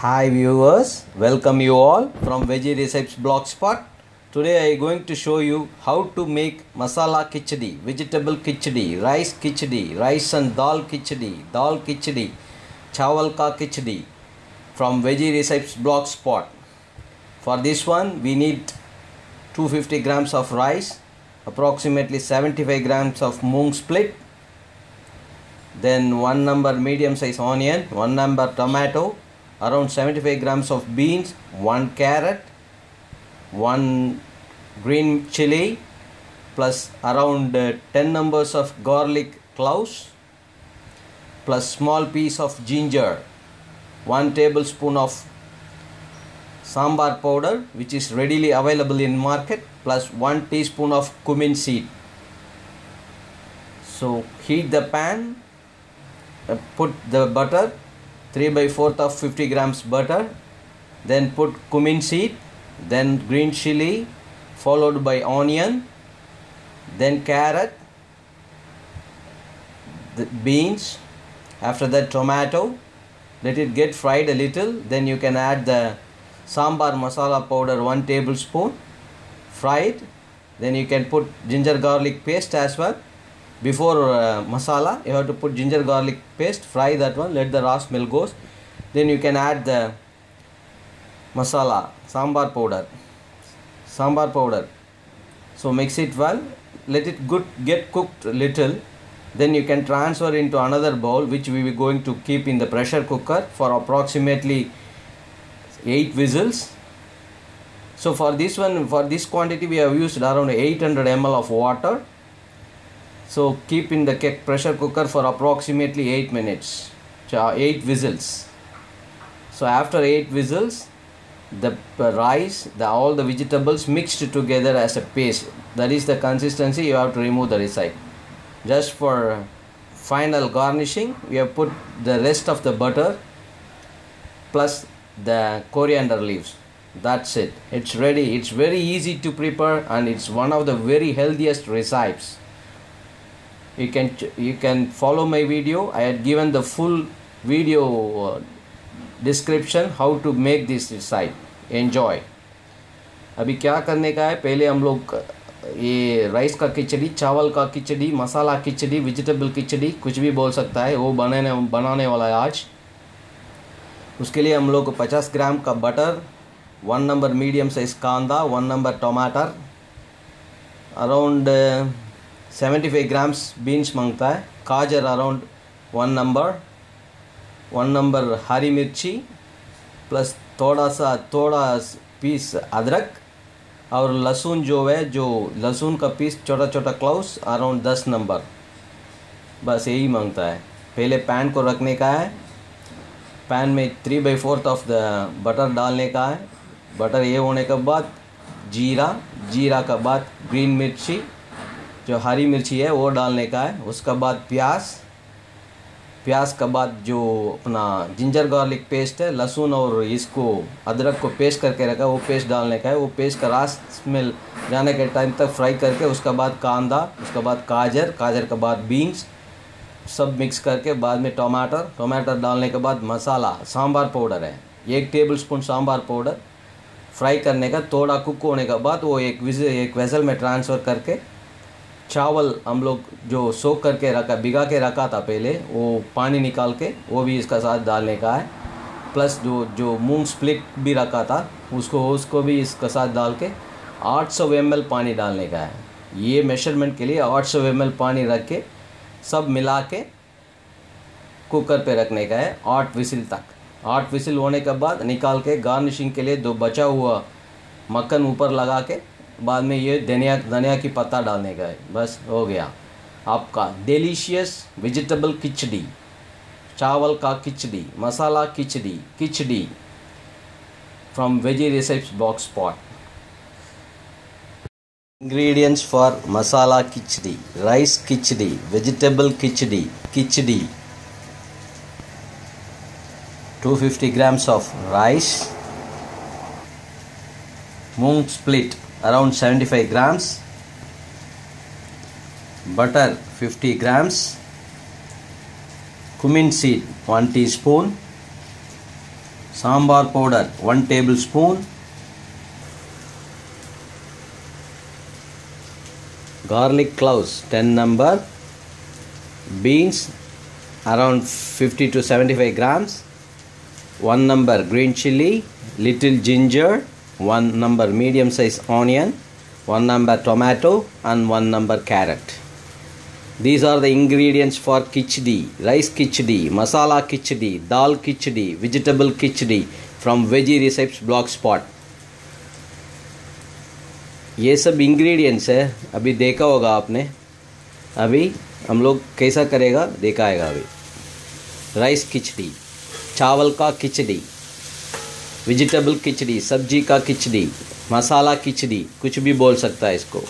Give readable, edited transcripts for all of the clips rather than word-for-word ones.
Hi viewers, welcome you all from Veggie Recipes Blogspot. Today I am going to show you how to make masala khichdi, vegetable khichdi, rice and dal khichdi, chawal ka khichdi from Veggie Recipes Blogspot. For this one we need 250 grams of rice, approximately 75 grams of moong split, then one number medium size onion, one number tomato, around 75 grams of beans, one carrot, one green chili, plus around 10 numbers of garlic cloves, plus small piece of ginger, 1 tablespoon of sambar powder which is readily available in market, plus 1 teaspoon of cumin seed. So heat the pan, put the butter, 3/4 of 50 grams butter, then put cumin seed, then green chili, followed by onion, then carrot, the beans, after that tomato. Let it get fried a little, then you can add the sambar masala powder, 1 tablespoon, fried. Then you can put ginger garlic paste as well. Before masala, you have to put ginger garlic paste, fry that one, let the raw smell goes. Then you can add the masala, sambar powder. So mix it well, let it get cooked little. Then you can transfer into another bowl, which we will going to keep in the pressure cooker for approximately 8 whistles. So for this one, for this quantity, we have used around 800 ml of water. So keep in the pressure cooker for approximately 8 minutes, 8 whistles. So after 8 whistles, the rice, all the vegetables mixed together as a paste. That is the consistency, you have to remove the reside. Just for final garnishing, we have put the rest of the butter plus the coriander leaves. That's it. It's ready. It's very easy to prepare and it's one of the very healthiest recipes. You can follow my video. I had given the full video description how to make this recipe. Enjoy. अभी क्या करने का है, पहले हम लोग ये rice का खिचड़ी, चावल का खिचड़ी, मसाला खिचड़ी, वेजिटेबल खिचड़ी, कुछ भी बोल सकता है, वो बनाने वाला है आज. उसके लिए हम लोग को 50 ग्राम का बटर, 1 नंबर मीडियम साइज कांदा, 1 नंबर टमाटर, अराउंड 75 ग्राम्स बीन्स मांगता है, गाजर अराउंड 1 नंबर हरी मिर्ची, प्लस थोड़ा पीस अदरक, और लहसुन जो है, जो लहसुन का पीस छोटा छोटा क्लाउस अराउंड 10 नंबर, बस यही मांगता है. पहले पैन को रखने का है, पैन में 3/4 ऑफ द बटर डालने का है. बटर ये होने के बाद जीरा के बाद ग्रीन मिर्ची, जो हरी मिर्ची है वो डालने का है. उसका बाद प्याज का बाद जो अपना जिंजर गार्लिक पेस्ट है, लहसुन और इसको अदरक को पेस्ट करके रखा है, वो पेस्ट डालने का है. वो पेस्ट का रास स्मेल जाने के टाइम तक फ्राई करके, उसका बाद कांदा, उसका बाद गाजर के बाद बीन्स, सब मिक्स करके बाद में टमाटर डालने के बाद मसाला, सांभर पाउडर है 1 टेबलस्पून सांभर पाउडर. फ्राई करने का, थोड़ा कुक होने के बाद वो एक वेसल में ट्रांसफ़र करके, चावल हम लोग जो सोख करके रखा, भिगा के रखा था पहले, वो पानी निकाल के वो भी इसका साथ डालने का है. प्लस जो मूंग स्प्लिट भी रखा था उसको भी इसका साथ डाल के 800 ml पानी डालने का है. ये मेजरमेंट के लिए 800 ml पानी रख के सब मिला के कुकर पे रखने का है 8 विसिल तक. 8 विसिल होने के बाद निकाल के गार्निशिंग के लिए दो बचा हुआ मक्खन ऊपर लगा के, बाद में ये धनिया की पत्ता डालने का है. बस हो गया आपका डिलीशियस वेजिटेबल खिचड़ी, चावल का khichdi, masala khichdi from veggie recipes Blogspot. Ingredients for masala khichdi, rice khichdi, vegetable khichdi. 250 grams of rice, moong split around 75 grams, butter 50 grams, cumin seed 1 teaspoon, sambar powder 1 tablespoon, garlic cloves 10 number, beans around 50 to 75 grams, 1 number green chili, little ginger, 1 number medium sized onion, 1 number tomato and 1 number carrot. These are the ingredients for khichdi, rice khichdi, masala khichdi, dal khichdi, vegetable khichdi from Veggie Recipes Blogspot. ये सब ingredients है, अभी देखा होगा आपने, अभी हम लोग कैसा करेगा दिखाएगा अभी। राइस खिचड़ी, चावल का खिचड़ी, वेजिटेबल खिचड़ी, सब्जी का खिचड़ी, मसाला खिचड़ी, कुछ भी बोल सकता है इसको।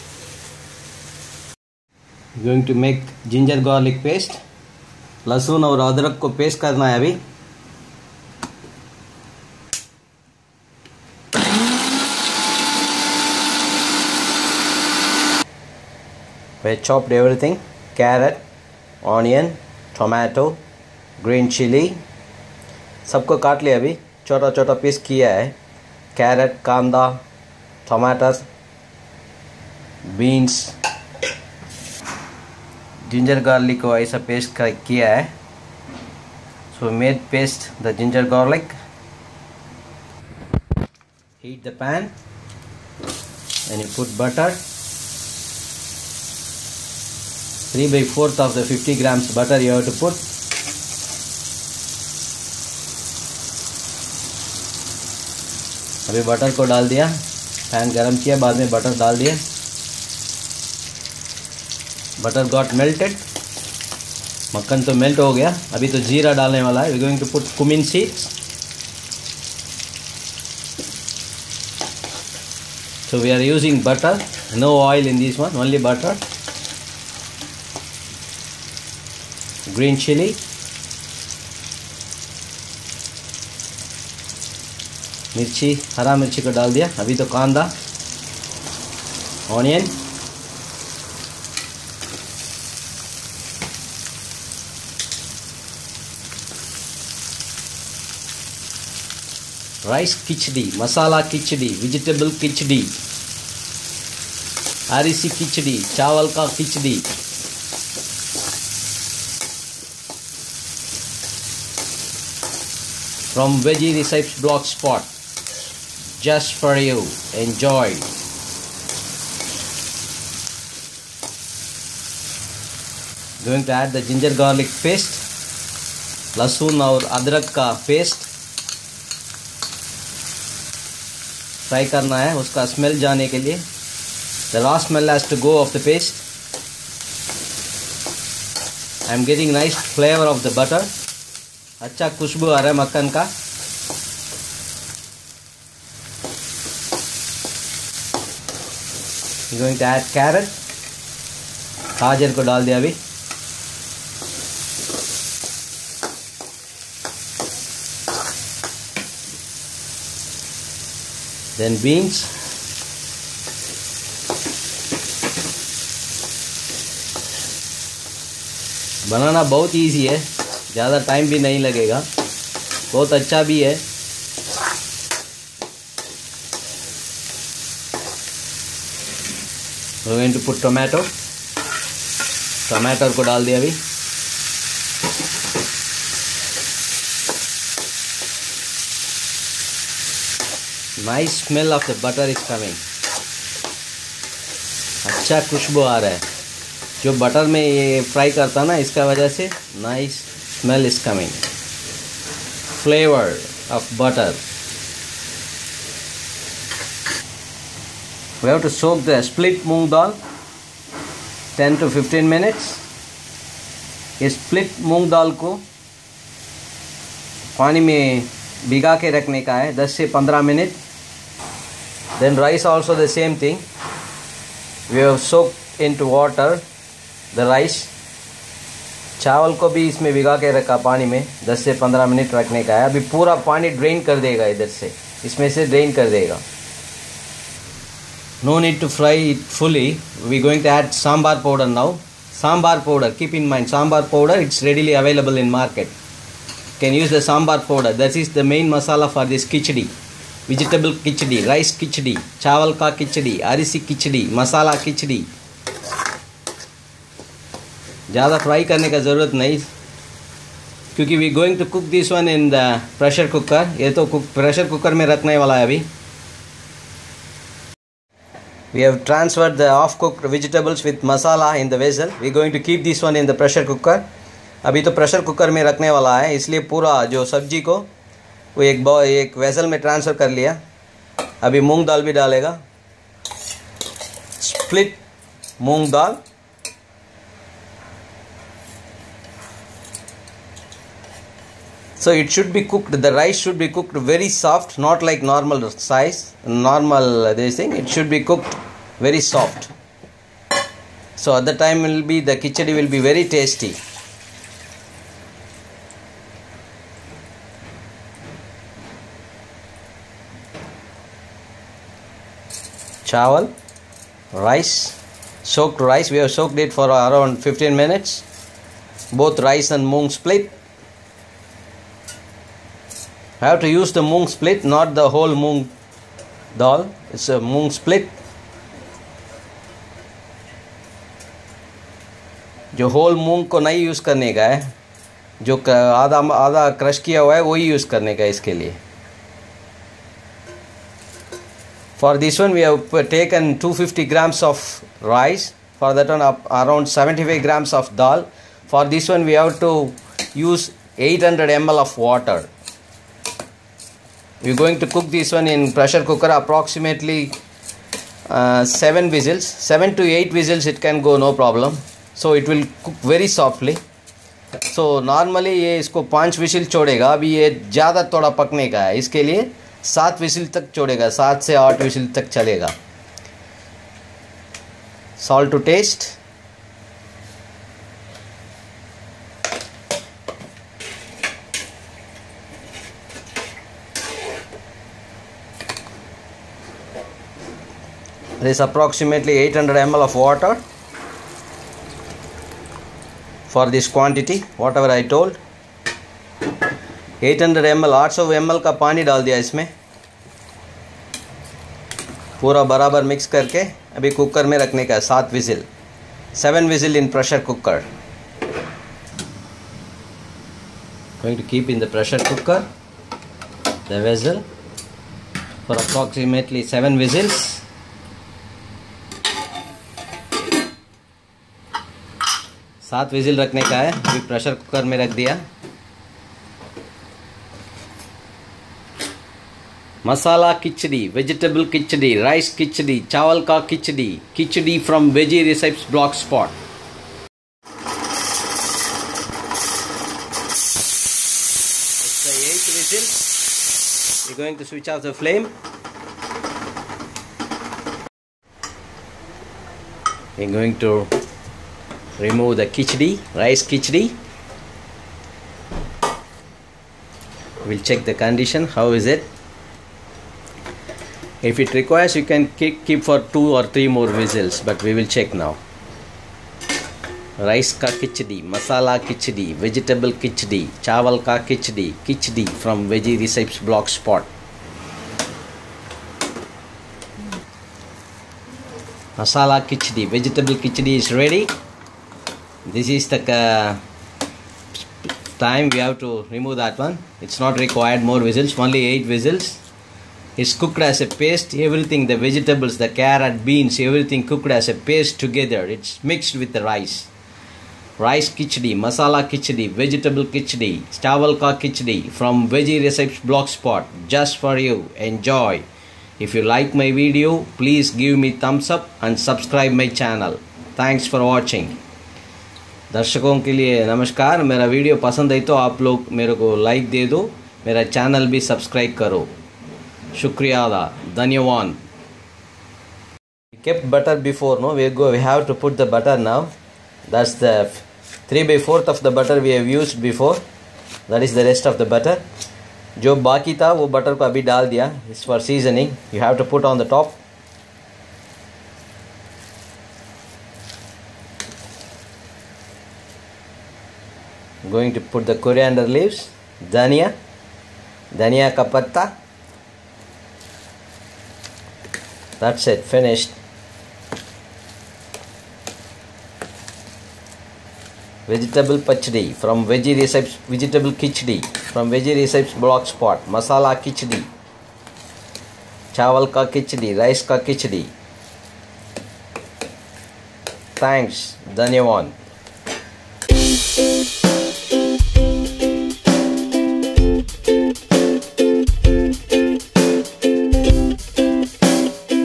Going to make ginger garlic paste, लहसुन और अदरक को पेस्ट करना है अभी। We chopped everything: carrot, onion, tomato, green chili. सबको काट लिया अभी, छोटा छोटा पीस किया है। कैरेट, कांदा, टमाटर, बीन्स, जिंजर गार्लिक को ऐसा पेस्ट किया है। So made paste the ginger garlic. Heat the pan and you put butter. 3/4 of the 50 grams butter you have to put. अभी बटर को डाल दिया, पैन गरम किया, बाद में बटर डाल दिया. बटर got melted, मक्खन तो मेल्ट हो गया. अभी तो जीरा डालने वाला है. We going to put cumin seeds. So we are using butter, no oil in this one, only butter. Green chili, मिर्ची, हरा मिर्ची को डाल दिया. अभी तो कांदा, onion, rice khichdi, masala khichdi, vegetable khichdi, आरिसी खिचड़ी, चावल का खिचड़ी. From Veggie Recipes Blogspot, just for you. Enjoy. Going to add the ginger garlic paste, लहसुन और अदरक का पेस्ट. फ्राई करना है, उसका स्मेल जाने के लिए. The raw smell has to go of the paste. I am getting nice flavor of the butter. अच्छा खुशबू आ रहा है मक्खन का. गोइंग टू ऐड कैरेट, गाजर को डाल दिया अभी. देन बीन्स, बनाना बहुत इजी है, ज़्यादा टाइम भी नहीं लगेगा, बहुत अच्छा भी है. We're going to put tomato. टमाटर को डाल दिया अभी. Nice smell of the butter is coming. अच्छा खुशबू आ रहा है जो बटर में ये फ्राई करता ना, इसका वजह से nice smell is coming, flavor of butter. We have to soak the split moong dal 10 to 15 minutes. ये split मूंग दाल को पानी में भिगा के रखने का है 10 से 15 minute. Then rice also the same thing. We have soaked into water the rice. चावल को भी इसमें भिगा के रखा पानी में, 10 से 15 मिनट रखने का है. अभी पूरा पानी ड्रेन कर देगा इधर से, इसमें से ड्रेन कर देगा. No need to fry it fully. We going to add sambar powder now. Sambar powder, keep in mind, sambar powder, it's readily available in market. can use the sambar powder. That is the main masala for this khichdi. Vegetable khichdi, rice khichdi, chawal ka khichdi, arisi khichdi, masala khichdi. ज़्यादा fry करने का ज़रूरत नहीं, क्योंकि we going to cook this one in the pressure cooker. ये तो pressure cooker में रखने वाला है. अभी we have transferred the half cooked vegetables with masala in the vessel. We are going to keep this one in the pressure cooker. अभी तो pressure cooker में रखने वाला है, इसलिए पूरा जो सब्जी को वो एक वेसल में ट्रांसफ़र कर लिया. अभी मूंग दाल भी डालेगा, split moong dal. So it should be cooked, the rice should be cooked very soft, not like normal size, normal this thing, it should be cooked very soft. So at the time will be, the khichdi will be very tasty. Chawal, rice, soaked rice, we have soaked it for around 15 minutes, both rice and moong split. I have to use the moong split, not the whole moong dal. It's a moong split. जो whole moong को नहीं use करने का है, जो आधा crush किया हुआ है वही यूज़ करने का है इसके लिए. For this one we have taken 250 grams of rice. For that one around 75 grams of dal. For this one we have to use 800 ml of water. We are going to cook this one in pressure cooker approximately 7 whistles, 7 to 8 whistles it can go, no problem. So it will cook very softly. So normally ये इसको 5 whistle छोड़ेगा, अभी ये ज़्यादा थोड़ा पकने का है, इसके लिए 7 whistle तक छोड़ेगा, 7 से 8 whistle तक चलेगा. Salt to taste. There is approximately 800 ml of water for this quantity, whatever I told. 800 ml, 800 ml का पानी डाल दिया इसमें, पूरा बराबर मिक्स करके अभी कुकर में रखने का है. 7 whistle, 7 whistle in pressure cooker. Going to keep in the pressure cooker, the vessel for approximately 7 whistles. सात विजिल रखने का है, अभी प्रेशर कुकर में रख दिया. मसाला खिचड़ी, वेजिटेबल खिचड़ी, राइस खिचड़ी, चावल का khichdi, khichdi from veggie recipes blogspot. It's the 8th whistle. We are going to switch off the flame. We are going to remove the khichdi, rice khichdi. We'll check the condition, how is it. If it requires, you can keep for 2 or 3 more whistles, but we will check now. Rice ka khichdi, masala khichdi, vegetable khichdi, chawal ka khichdi, khichdi from Veggie Recipes Blogspot. Masala khichdi, vegetable khichdi is ready. This is the time we have to remove that one. It's not required more whistles, only 8 whistles. It's cooked as a paste, everything, the vegetables, the carrot, beans, everything cooked as a paste together. It's mixed with the rice. Rice khichdi, masala khichdi, vegetable khichdi, chawal ka khichdi from Veggie Recipes Blogspot, just for you. Enjoy. If you like my video, please give me thumbs up and subscribe my channel. Thanks for watching. दर्शकों के लिए नमस्कार. मेरा video पसंद आई तो आप लोग मेरे को लाइक दे दो, मेरा चैनल भी सब्सक्राइब करो. शुक्रिया, धन्यवान. Kept butter before, no we have to put the butter now. That's the 3/4 of the butter we have used before. That is the rest of the butter. जो बाकी था वो बटर को अभी डाल दिया. It's for seasoning. You have to put on the top. Going to put the coriander leaves. धनिया, धनिया का पत्ता. That's it, finished. Vegetable khichdi from Veggie Recipes, vegetable khichdi from Veggie Recipes Blogspot, masala khichdi, chawal ka khichdi, rice ka khichdi. Thanks, Dhanyavan.